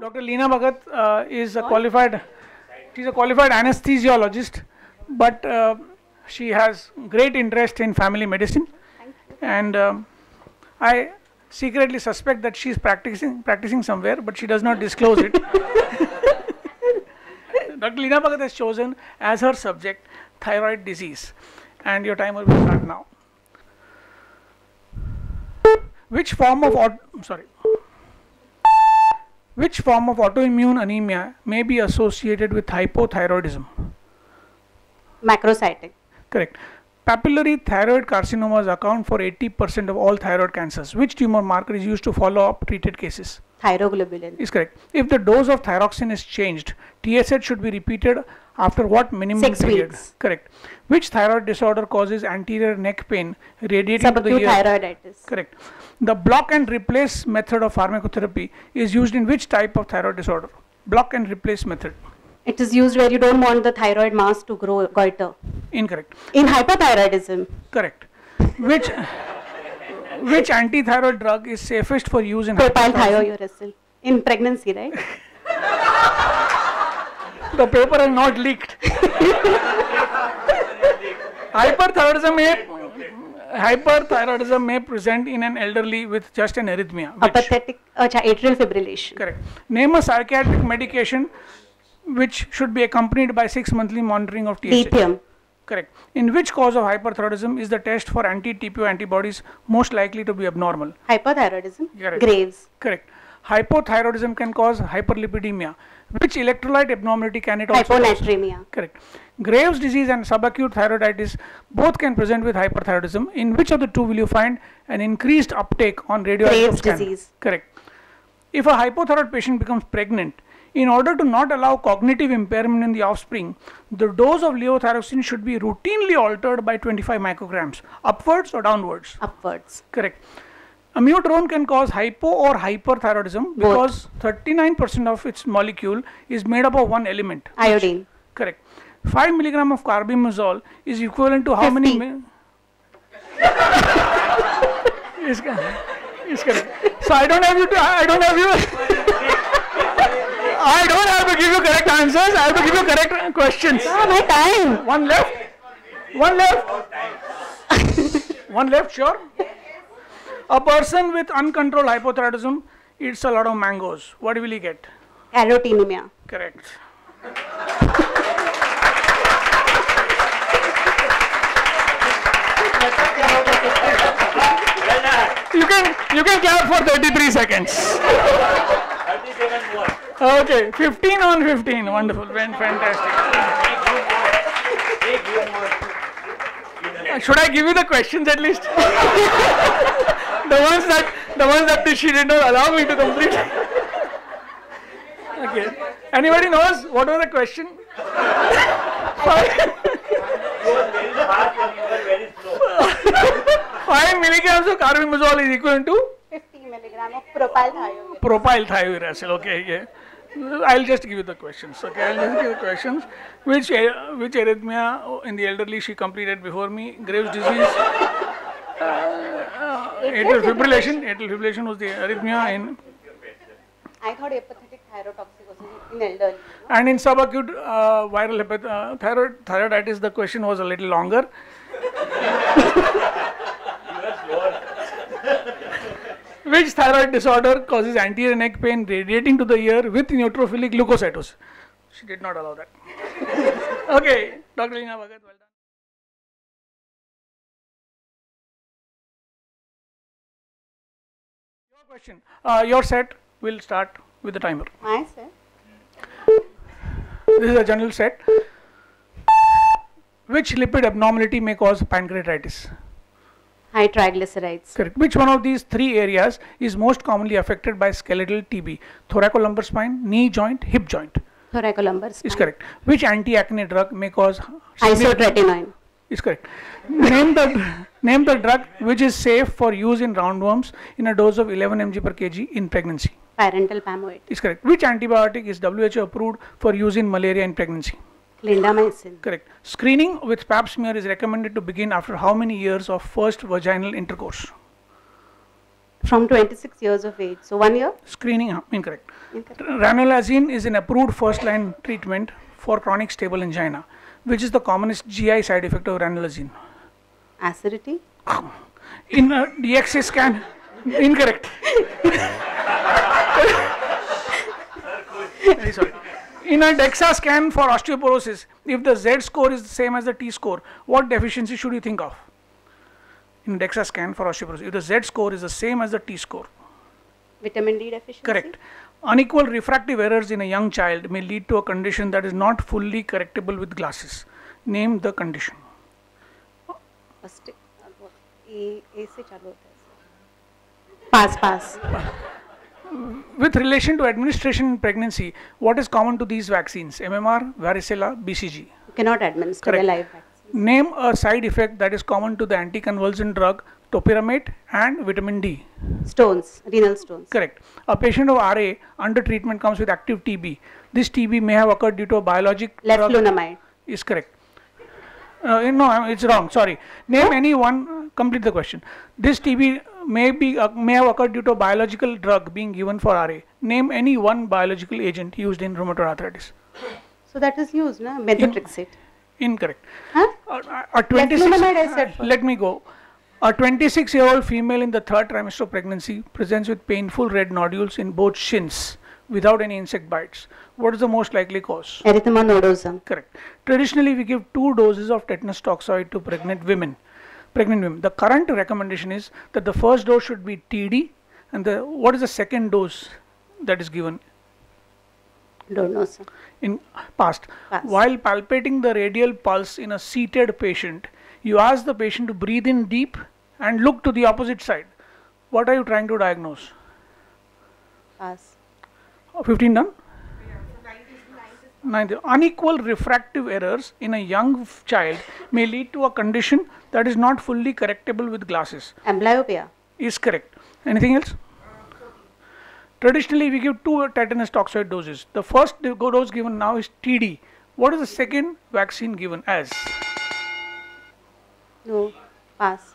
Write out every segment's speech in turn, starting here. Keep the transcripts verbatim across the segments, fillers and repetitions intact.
Doctor Leena Bhagat uh, is a qualified, she's a qualified anesthesiologist, but uh, she has great interest in family medicine, and um, I secretly suspect that she's practicing practicing somewhere, but she does not disclose it. Doctor Leena Bhagat has chosen as her subject thyroid disease, and your timer will start now. Which form of auto, sorry. Which form of autoimmune anemia may be associated with hypothyroidism? Macrocytic. Correct. Papillary thyroid carcinomas account for eighty percent of all thyroid cancers. Which tumor marker is used to follow up treated cases? Thyroglobulin. Is correct. If the dose of thyroxine is changed, T S H should be repeated after what minimum period? Six weeks. Correct. Which thyroid disorder causes anterior neck pain radiating to the ear? Thyroiditis. Correct. The block and replace method of pharmacotherapy is used in which type of thyroid disorder? Block and replace method. It is used where you don't want the thyroid mass to grow, goiter. Incorrect. In hyperthyroidism. Correct. Which which anti-thyroid drug is safest for use in propylthiouracil in pregnancy, right? The paper is not leaked. Hyperthyroidism may hyperthyroidism may present in an elderly with just an arrhythmia. Apathetic atrial fibrillation. Correct. Name a psychiatric medication which should be accompanied by six monthly monitoring of T S H. D P M. Correct. In which cause of hyperthyroidism is the test for anti T P O antibodies most likely to be abnormal? Hyperthyroidism. Correct. Graves. Correct. Hypothyroidism can cause hyperlipidemia. Which electrolyte abnormality can it also cause? Hyponatremia. Correct. Graves' disease and subacute thyroiditis both can present with hyperthyroidism. In which of the two will you find an increased uptake on radioactive scan? Graves' disease. Correct. If a hypothyroid patient becomes pregnant, in order to not allow cognitive impairment in the offspring, the dose of levothyroxine should be routinely altered by twenty-five micrograms, upwards or downwards? Upwards. Correct. Amiodarone can cause hypo or hyperthyroidism because thirty-nine percent of its molecule is made up of one element. Iodine. Which, correct. five milligrams of carbimazole is equivalent to how fifty. Many? Is is correct. So I don't have you to, I don't have you. I don't have to give you correct answers. I have to give you correct questions. No, no time. One left. One left. One left, sure. A person with uncontrolled hypothyroidism eats a lot of mangoes. What will he get? Allotinemia. Correct. You can you can clap for thirty-three seconds. Okay, fifteen on fifteen, wonderful, fantastic. Should I give you the questions at least? the ones that the ones that she did not allow me to complete. Okay. Anybody knows what was the question? Five milligrams of carbimazole is equal to fifty milligrams of propylthiouracil. Propylthiouracil. Okay, yeah. I'll just give you the questions. Okay, I'll just give you the questions. Which uh, which arrhythmia in the elderly she completed before me? Graves' disease. Uh, uh, atrial fibrillation. Atrial fibrillation was the arrhythmia in. I thought apathetic thyrotoxicosis in elderly. No? And in subacute uh, viral uh, thyroid thyroiditis, the question was a little longer. Which thyroid disorder causes anterior neck pain radiating to the ear with neutrophilic leukocytosis? She did not allow that. Okay, Doctor Leena Bhagat, well done. Your question, uh, your set will start with the timer. My set? This is a general set. Which lipid abnormality may cause pancreatitis? High triglycerides. Correct. Which one of these three areas is most commonly affected by skeletal T B? Thoracolumbar spine, knee joint, hip joint. Thoracolumbar spine. Is correct. Which anti-acne drug may cause? Isotretinoin. Is correct. Name the name the drug which is safe for use in roundworms in a dose of eleven milligrams per kilogram in pregnancy. Parental pamoate. Is correct. Which antibiotic is W H O approved for use in malaria in pregnancy? Clindamycin. Correct. Screening with pap smear is recommended to begin after how many years of first vaginal intercourse? from twenty-six years of age. So one year? Screening, incorrect. incorrect. Ranolazine is an approved first-line treatment for chronic stable angina, which is the commonest G I side effect of ranolazine. Acidity? In a D X A scan, incorrect. Very sorry. In a D X A scan for osteoporosis, if the Z score is the same as the T score, what deficiency should you think of? In D X A scan for osteoporosis, if the Z score is the same as the T score. Vitamin D deficiency? Correct. Unequal refractive errors in a young child may lead to a condition that is not fully correctable with glasses. Name the condition. Pass, pass. With relation to administration in pregnancy, what is common to these vaccines? M M R, varicella, B C G? You cannot administer a live vaccine. Name a side effect that is common to the anticonvulsant drug topiramate and vitamin D. Stones, renal stones. Correct. A patient of R A under treatment comes with active T B. This T B may have occurred due to a biologic drug. Leflunomide. Is correct. Uh, no, it's wrong. Sorry. Name any one. Complete the question. This T B may be uh, may have occurred due to a biological drug being given for R A. Name any one biological agent used in rheumatoid arthritis. So that is used, na? Methotrexate. Incorrect. Huh? A, a twenty-six, uh, let me go. A twenty-six-year-old female in the third trimester of pregnancy presents with painful red nodules in both shins without any insect bites. What is the most likely cause? Erythema nodosum. Correct. Traditionally, we give two doses of tetanus toxoid to pregnant women. Pregnant women. The current recommendation is that the first dose should be T D, and the what is the second dose that is given? Don't know, sir. In past, past, while palpating the radial pulse in a seated patient, you ask the patient to breathe in deep and look to the opposite side. What are you trying to diagnose? Pass. fifteen done? Yeah. ninety, ninety. ninety. Unequal refractive errors in a young child may lead to a condition that is not fully correctable with glasses. Amblyopia. Is correct. Anything else? Traditionally, we give two tetanus toxoid doses. The first dose given now is T D. What is the second vaccine given as? No, pass.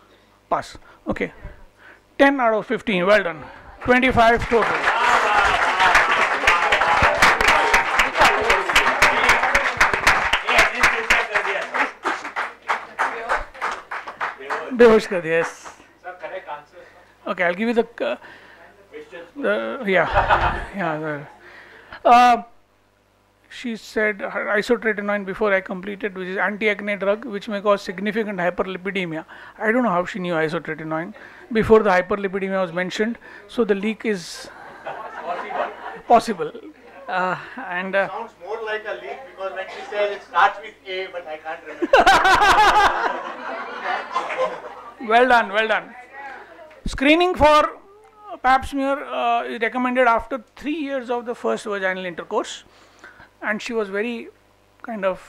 Pass. Okay. ten out of fifteen. Well done. twenty-five total. Behosh kar diya. Yes. Sir, correct answer. Okay, I'll give you the. Uh, Uh, yeah, yeah. Uh, she said isotretinoin before I completed, which is anti-acne drug, which may cause significant hyperlipidemia. I don't know how she knew isotretinoin before the hyperlipidemia was mentioned. So the leak is possible. Uh, and uh, sounds more like a leak because when she says it starts with A, but I can't remember. Well done, well done. Screening for Pap smear uh, is recommended after three years of the first vaginal intercourse, and she was very kind of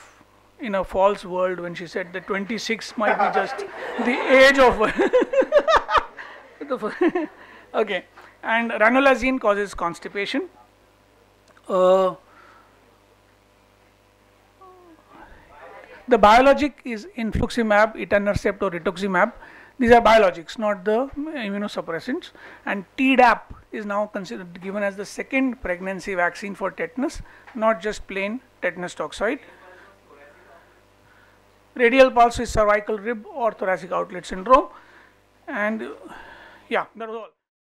in a false world when she said that twenty-six might be just the age of. Okay, and ranolazine causes constipation. Uh, the biologic is infliximab, etanercept, or rituximab. These are biologics, not the immunosuppressants. And Tdap is now considered given as the second pregnancy vaccine for tetanus, not just plain tetanus toxoid. Radial pulse is cervical rib or thoracic outlet syndrome. And yeah, that was all.